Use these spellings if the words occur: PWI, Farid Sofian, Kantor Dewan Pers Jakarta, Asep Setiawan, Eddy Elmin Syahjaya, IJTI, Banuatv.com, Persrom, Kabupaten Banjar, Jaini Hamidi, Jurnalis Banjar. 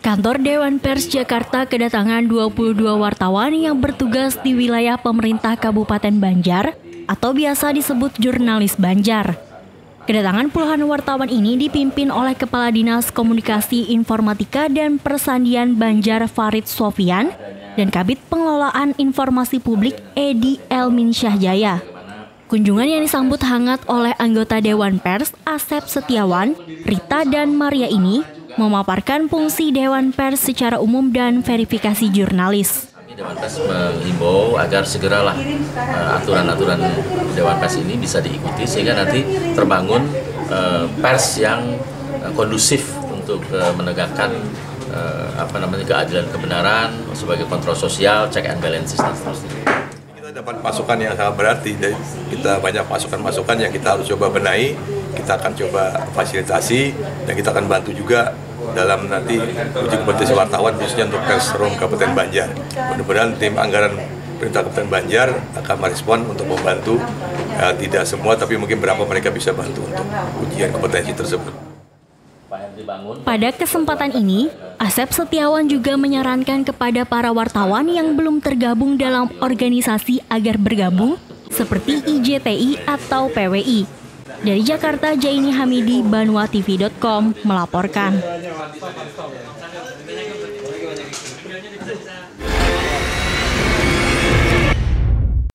Kantor Dewan Pers Jakarta kedatangan 22 wartawan yang bertugas di wilayah pemerintah Kabupaten Banjar atau biasa disebut jurnalis Banjar. Kedatangan puluhan wartawan ini dipimpin oleh Kepala Dinas Komunikasi Informatika dan Persandian Banjar Farid Sofian dan Kabid Pengelolaan Informasi Publik Eddy Elmin Syahjaya. Kunjungan yang disambut hangat oleh anggota Dewan Pers Asep Setiawan, Rita, dan Maria ini memaparkan fungsi Dewan Pers secara umum dan verifikasi jurnalis. Dewan Pers mengimbau agar segeralah aturan-aturan Dewan Pers ini bisa diikuti sehingga nanti terbangun pers yang kondusif untuk menegakkan keadilan, kebenaran sebagai kontrol sosial, check and balances dan seterusnya. Kita dapat masukan yang sangat berarti, dan kita banyak masukan-masukan yang kita harus coba benahi. Kita akan coba fasilitasi dan kita akan bantu juga dalam nanti uji kompetensi wartawan khususnya untuk Persrom Kabupaten Banjar. Mudah-mudahan tim anggaran Pemerintah Kabupaten Banjar akan merespon untuk membantu, tidak semua tapi mungkin berapa mereka bisa bantu untuk ujian kompetensi tersebut. Pada kesempatan ini, Asep Setiawan juga menyarankan kepada para wartawan yang belum tergabung dalam organisasi agar bergabung seperti IJTI atau PWI. Dari Jakarta, Jaini Hamidi, Banuatv.com melaporkan.